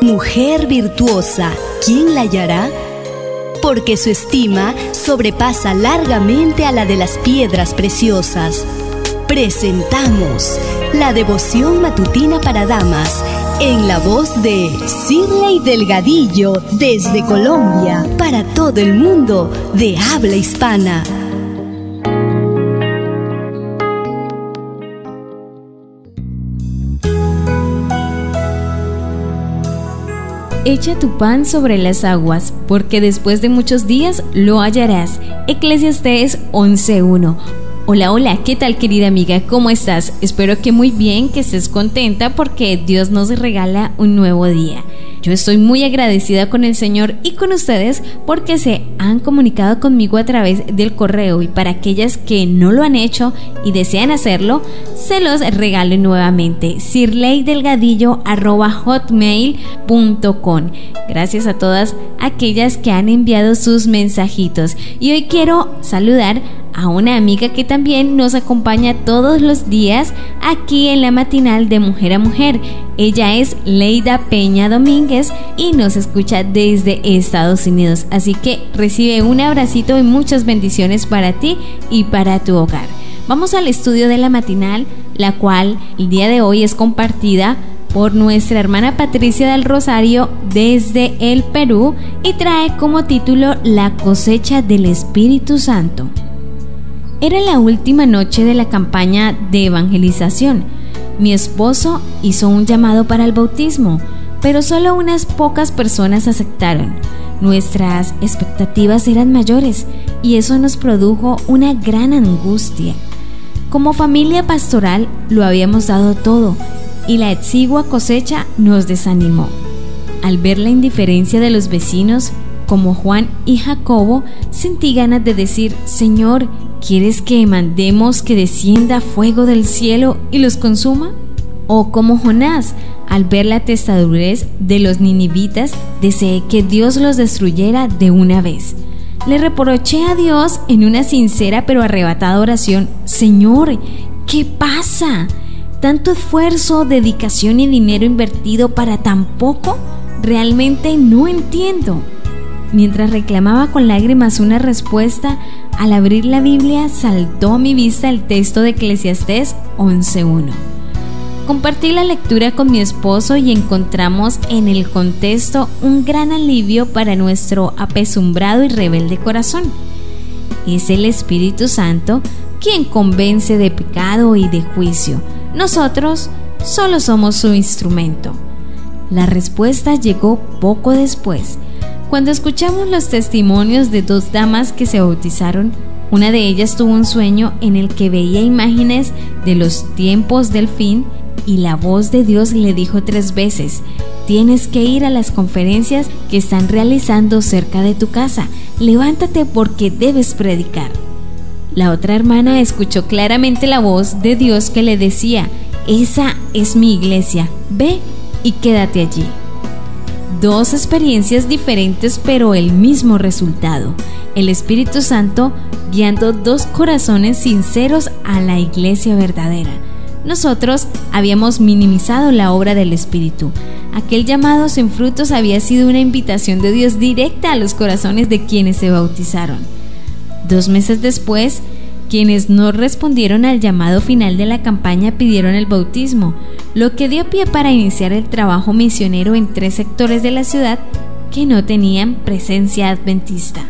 Mujer virtuosa, ¿quién la hallará? Porque su estima sobrepasa largamente a la de las piedras preciosas. Presentamos la devoción matutina para damas, en la voz de Shirley Delgadillo, desde Colombia, para todo el mundo de habla hispana. Echa tu pan sobre las aguas, porque después de muchos días lo hallarás. Eclesiastés 11:1. Hola, hola, ¿qué tal, querida amiga? ¿Cómo estás? Espero que muy bien, que estés contenta porque Dios nos regala un nuevo día. Yo estoy muy agradecida con el Señor y con ustedes porque se han comunicado conmigo a través del correo, y para aquellas que no lo han hecho y desean hacerlo, se los regalo nuevamente: shirleydelgadillo@hotmail.com. Gracias a todas aquellas que han enviado sus mensajitos, y hoy quiero saludar a una amiga que también nos acompaña todos los días aquí en la matinal de Mujer a Mujer. Ella es Leyda Peña Domínguez y nos escucha desde Estados Unidos. Así que recibe un abracito y muchas bendiciones para ti y para tu hogar. Vamos al estudio de la matinal, la cual el día de hoy es compartida por nuestra hermana Patricia del Rosario desde el Perú y trae como título La cosecha del Espíritu Santo. Era la última noche de la campaña de evangelización. Mi esposo hizo un llamado para el bautismo, pero solo unas pocas personas aceptaron. Nuestras expectativas eran mayores y eso nos produjo una gran angustia. Como familia pastoral lo habíamos dado todo y la exigua cosecha nos desanimó. Al ver la indiferencia de los vecinos, como Juan y Jacobo, sentí ganas de decir: Señor, ¿quieres que mandemos que descienda fuego del cielo y los consuma? O como Jonás, al ver la testadurez de los ninivitas, deseé que Dios los destruyera de una vez. Le reproché a Dios en una sincera pero arrebatada oración: Señor, ¿qué pasa? ¿Tanto esfuerzo, dedicación y dinero invertido para tan poco? Realmente no entiendo. Mientras reclamaba con lágrimas una respuesta, al abrir la Biblia saltó a mi vista el texto de Eclesiastés 11:1. Compartí la lectura con mi esposo y encontramos en el contexto un gran alivio para nuestro apesumbrado y rebelde corazón. Es el Espíritu Santo quien convence de pecado y de juicio. Nosotros solo somos su instrumento. La respuesta llegó poco después. Cuando escuchamos los testimonios de dos damas que se bautizaron, una de ellas tuvo un sueño en el que veía imágenes de los tiempos del fin y la voz de Dios le dijo 3 veces: tienes que ir a las conferencias que están realizando cerca de tu casa, levántate porque debes predicar. La otra hermana escuchó claramente la voz de Dios que le decía: esa es mi iglesia, ve y quédate allí. 2 experiencias diferentes, pero el mismo resultado: el Espíritu Santo guiando 2 corazones sinceros a la iglesia verdadera. Nosotros habíamos minimizado la obra del Espíritu. Aquel llamado sin frutos había sido una invitación de Dios directa a los corazones de quienes se bautizaron. 2 meses después, quienes no respondieron al llamado final de la campaña pidieron el bautismo, lo que dio pie para iniciar el trabajo misionero en 3 sectores de la ciudad que no tenían presencia adventista.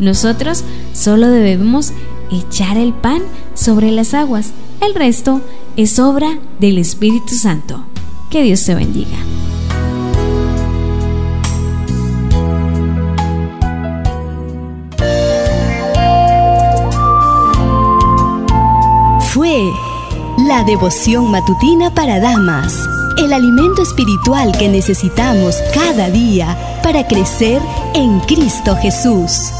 Nosotros solo debemos echar el pan sobre las aguas, el resto es obra del Espíritu Santo. Que Dios te bendiga. La devoción matutina para damas, el alimento espiritual que necesitamos cada día para crecer en Cristo Jesús.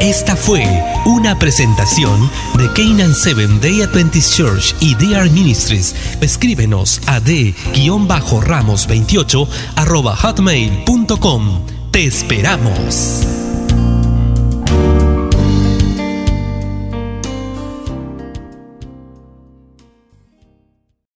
Esta fue una presentación de Canaan 7 Day Adventist Church y DR Ministries. Escríbenos a d-ramos28@hotmail.com. Te esperamos.